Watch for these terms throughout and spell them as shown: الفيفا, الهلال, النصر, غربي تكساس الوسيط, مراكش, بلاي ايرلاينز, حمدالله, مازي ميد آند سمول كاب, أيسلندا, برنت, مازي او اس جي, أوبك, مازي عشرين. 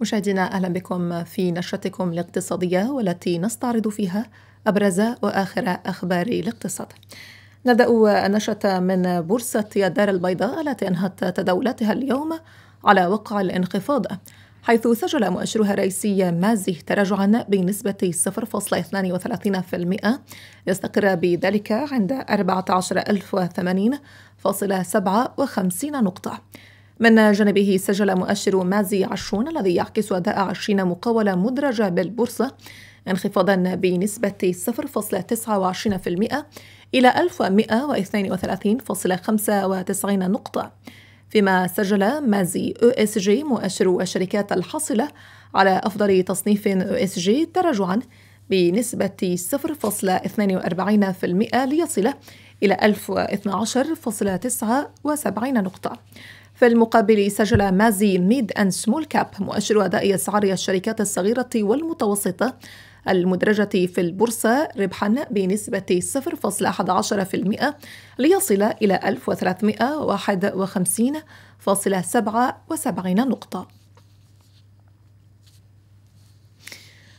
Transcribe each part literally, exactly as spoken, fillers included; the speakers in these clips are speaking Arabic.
مشاهدينا، أهلا بكم في نشرتكم الاقتصادية والتي نستعرض فيها أبرز وآخر أخبار الاقتصاد. نبدأ النشرة من بورصة الدار البيضاء التي أنهت تداولاتها اليوم على وقع الانخفاض، حيث سجل مؤشرها الرئيسي مازي تراجعا بنسبة صفر فاصلة اثنين وثلاثين بالمئة يستقر بذلك عند أربعة عشر ألف وثمانين فاصلة سبعة وخمسين نقطة. من جانبه سجل مؤشر مازي عشرين الذي يعكس أداء عشرين مقاولة مدرجة بالبورصة انخفاضا بنسبة صفر فاصلة تسعة وعشرين بالمئة إلى ألف ومئة واثنين وثلاثين فاصلة خمسة وتسعين نقطة، فيما سجل مازي او اس جي مؤشر الشركات الحاصلة على أفضل تصنيف او اس جي تراجعا بنسبة صفر فاصلة اثنين وأربعين بالمئة ليصل إلى ألف واثني عشر فاصلة تسعة وسبعين نقطة. في المقابل سجل مازي ميد آند سمول كاب مؤشر أداء أسعار الشركات الصغيرة والمتوسطة المدرجة في البورصة ربحا بنسبة صفر فاصلة أحد عشر بالمئة ليصل إلى ألف وثلاثمئة وواحد وخمسين فاصلة سبعة وسبعين نقطة.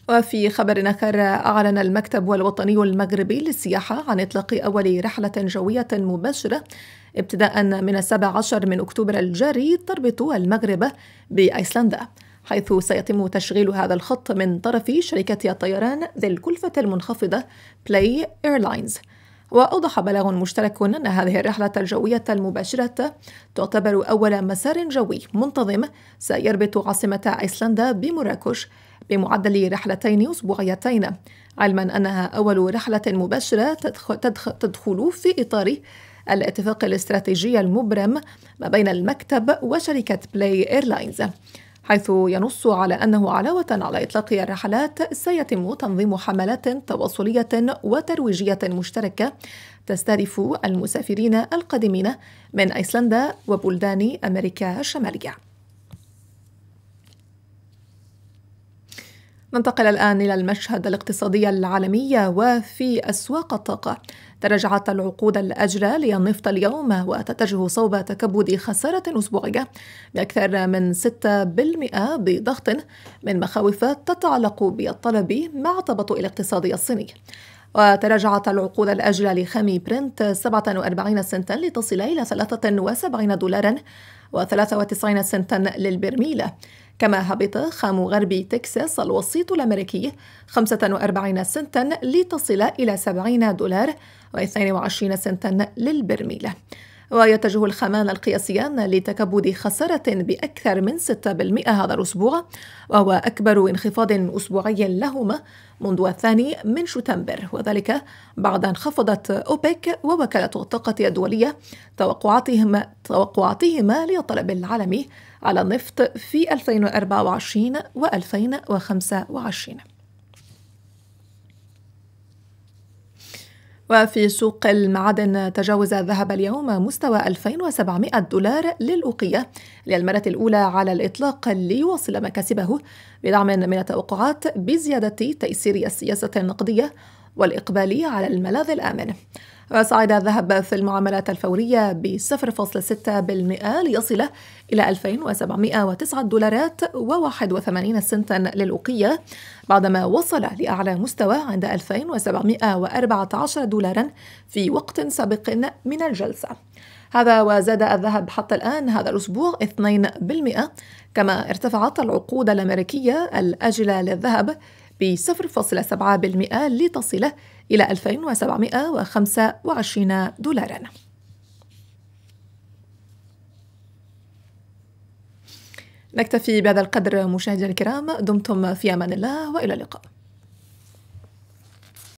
وفي خبر آخر، أعلن المكتب الوطني المغربي للسياحة عن إطلاق أول رحلة جوية مباشرة ابتداء من سبعة عشر من أكتوبر الجاري تربط المغرب بأيسلندا، حيث سيتم تشغيل هذا الخط من طرف شركة الطيران ذي الكلفة المنخفضة بلاي ايرلاينز. وأوضح بلاغ مشترك أن هذه الرحلة الجوية المباشرة تعتبر أول مسار جوي منتظم سيربط عاصمة أيسلندا بمراكش بمعدل رحلتين أسبوعيتين، علما أنها أول رحلة مباشرة تدخل في إطار الاتفاق الاستراتيجي المبرم ما بين المكتب وشركة بلاي ايرلاينز، حيث ينص على أنه علاوة على إطلاق الرحلات سيتم تنظيم حملات تواصلية وترويجية مشتركة تستهدف المسافرين القادمين من أيسلندا وبلدان أمريكا الشمالية. ننتقل الآن إلى المشهد الاقتصادي العالمي. وفي أسواق الطاقة، تراجعت العقود الأجلى للنفط اليوم وتتجه صوب تكبد خسارة أسبوعية بأكثر من ستة بالمئة بضغط من مخاوف تتعلق بالطلب مع تباطؤ الاقتصاد الصيني. وتراجعت العقود الأجلى لخام برنت سبعة وأربعين سنتا لتصل إلى ثلاثة وسبعين دولارا وثلاثة وتسعين سنتا للبرميل، كما هبط خام غربي تكساس الوسيط الأمريكي خمسة وأربعين سنتا لتصل إلى سبعين دولار واثنين وعشرين سنتا للبرميل. ويتجه الخامان القياسيان لتكبد خسارة بأكثر من ستة بالمئة هذا الأسبوع، وهو أكبر انخفاض أسبوعي لهما منذ الثاني من شتنبر، وذلك بعد أن خفضت أوبك ووكالة الطاقة الدولية توقعاتهما توقعاتهما للطلب العالمي على النفط في ألفين وأربعة وعشرين وألفين وخمسة وعشرين. وفي سوق المعادن، تجاوز الذهب اليوم مستوى ألفين وسبعمئة دولار للأوقية للمرة الأولى على الإطلاق، ليواصل مكاسبه بدعم من التوقعات بزيادة تيسير السياسة النقدية والإقبال على الملاذ الآمن. وصعد الذهب في المعاملات الفورية ب صفر فاصلة ستة بالمئة ليصل إلى ألفين وسبعمئة وتسعة دولارات وواحد وثمانين سنتا للأوقية، بعدما وصل لأعلى مستوى عند ألفين وسبعمئة وأربعة عشر دولارا في وقت سابق من الجلسة. هذا وزاد الذهب حتى الآن هذا الأسبوع اثنين بالمئة، كما ارتفعت العقود الأمريكية الأجلة للذهب ب صفر فاصلة سبعة بالمئة لتصل إلى ألفين وسبعمئة وخمسة وعشرين دولاراً. نكتفي بهذا القدر مشاهدينا الكرام، دمتم في أمان الله وإلى اللقاء.